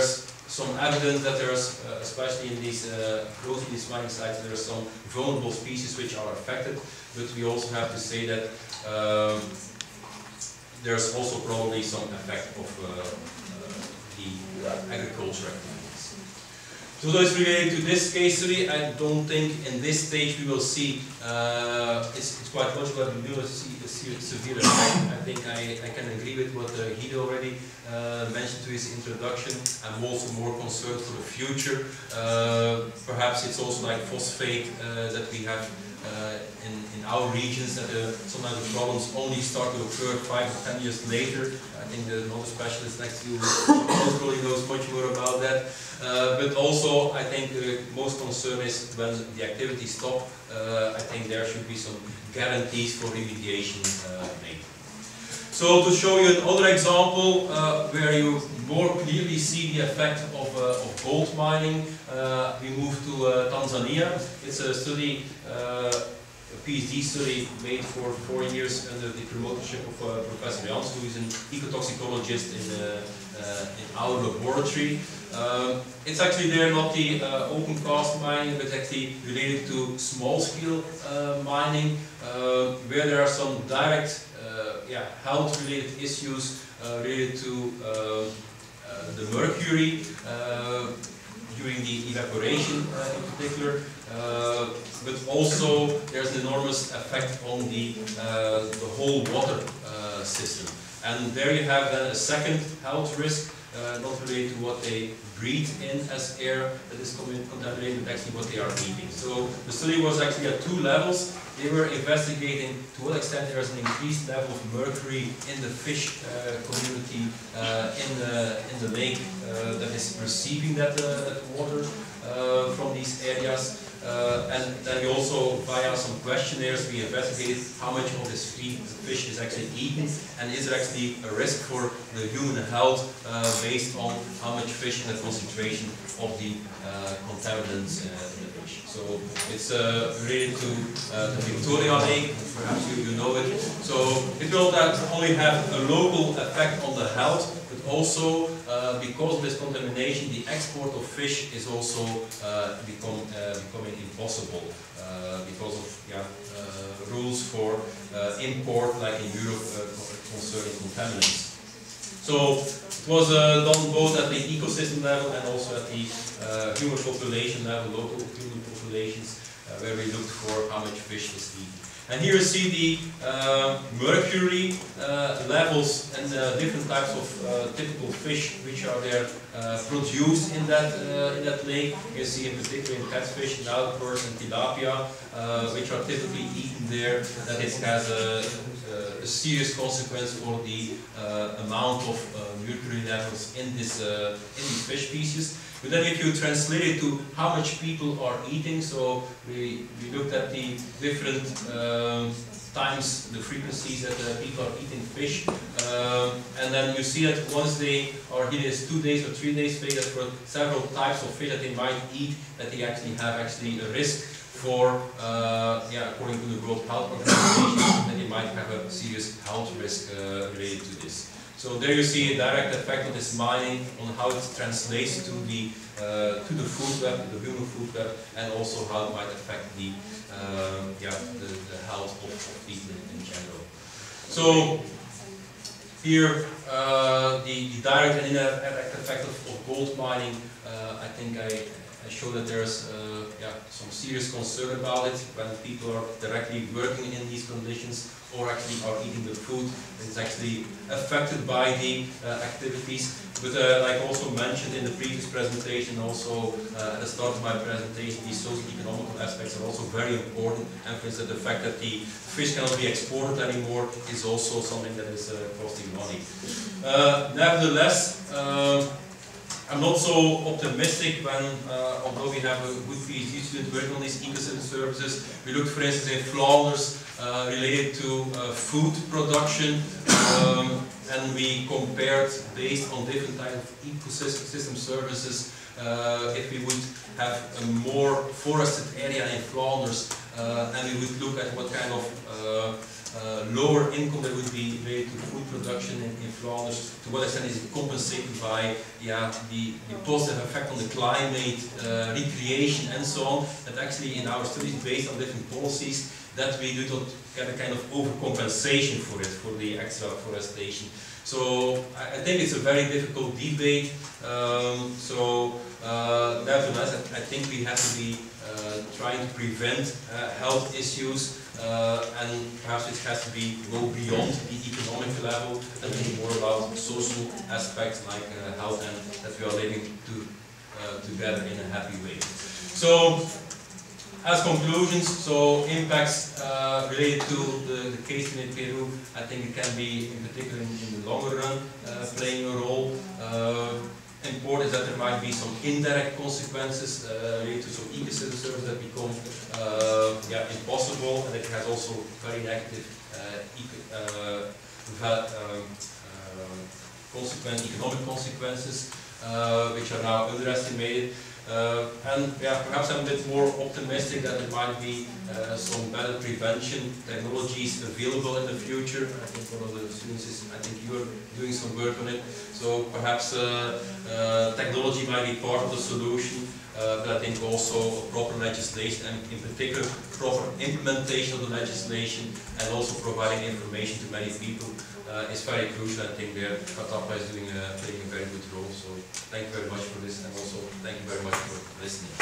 there's some evidence that there's, especially in these close to these mining sites, there's some vulnerable species which are affected. But we also have to say that there's also probably some effect of the agriculture activities. So those related to this case study, I don't think in this stage we will see, it's quite logical that we will see a severe effect. I think I can agree with what Hede already mentioned to his introduction. I'm also more concerned for the future. Perhaps it's also like phosphate that we have in our regions, that sometimes the problems only start to occur 5 or 10 years later. I think the another specialist next to you probably knows much more about that. But also, I think the most concern is when the activities stop. I think there should be some guarantees for remediation made. So to show you another example where you more clearly see the effect of gold mining, we move to Tanzania. It's a study, a PhD study made for 4 years under the promotership of Professor Jansz, who is an ecotoxicologist in our laboratory. It's actually there not the open cast mining, but actually related to small-scale mining, where there are some direct health-related issues related to the mercury during the evaporation in particular, but also there's an enormous effect on the whole water system. And there you have then a second health risk, not related to what they breathe in as air that is contaminated, but actually what they are eating. So the study was actually at 2 levels. They were investigating to what extent there is an increased level of mercury in the fish community in the lake that is receiving that, that water from these areas. And then we also, via some questionnaires, we investigated how much of this fish is actually eaten, and is there actually a risk for the human health based on how much fish and the concentration of the contaminants in the fish. So it's related to the Victoria Lake, perhaps you know it. So it will not only have a local effect on the health, but also because of this contamination, the export of fish is also becoming impossible because of rules for import, like in Europe, concerning contaminants. So it was done both at the ecosystem level and also at the human population level, local human populations, where we looked for how much fish is eaten. And here you see the mercury levels and the different types of typical fish which are there produced in that lake. You see in particular in catfish, nalpers and tilapia, which are typically eaten there. That it has a serious consequence for the amount of mercury levels in, this, in these fish species. But then if you translate it to how much people are eating, so we looked at the different times, the frequencies that people are eating fish, and then you see that once they are here is 2 days or 3 days, that for several types of fish that they might eat, that they actually have actually a risk for, according to the World Health Organization, that they might have a serious health risk related to this. So there you see a direct effect of this mining on how it translates to the food web, the human food web, and also how it might affect the health of people in general. So here the direct and indirect effect of gold mining, I think I show that there's some serious concern about it when people are directly working in these conditions or actually are eating the food. It's actually affected by the activities. But like also mentioned in the previous presentation, also at the start of my presentation, the socio-economical aspects are also very important. And for instance, the fact that the fish cannot be exported anymore is also something that is costing money. Nevertheless, I'm not so optimistic when, although we have a good PhD student working on these ecosystem services, we looked for instance in Flanders related to food production, and we compared based on different types of ecosystem services. If we would have a more forested area in Flanders, and we would look at what kind of lower income that would be related to food production in Flanders, to what extent is it compensated by the positive effect on the climate, recreation and so on, that actually in our studies based on different policies that we do not get a kind of overcompensation for it, for the extra forestation. So I think it's a very difficult debate, nevertheless I think we have to be trying to prevent health issues, and perhaps it has to be go beyond the economic level and think more about social aspects like health, and that we are living together in a happy way. So, as conclusions, so impacts related to the case in Peru, I think it can be, in particular in the longer run, playing a role. Important is that there might be some indirect consequences related to some ecosystem services that become impossible, and it has also very negative economic consequences, which are now underestimated. Perhaps I'm a bit more optimistic that there might be some better prevention technologies available in the future. I think one of the students is, I think you are doing some work on it. So perhaps technology might be part of the solution, but I think also proper legislation, and in particular proper implementation of the legislation, and also providing information to many people is very crucial. I think there CATAPA is playing a very good role. So thank you very much for this, and also thank you very much for listening.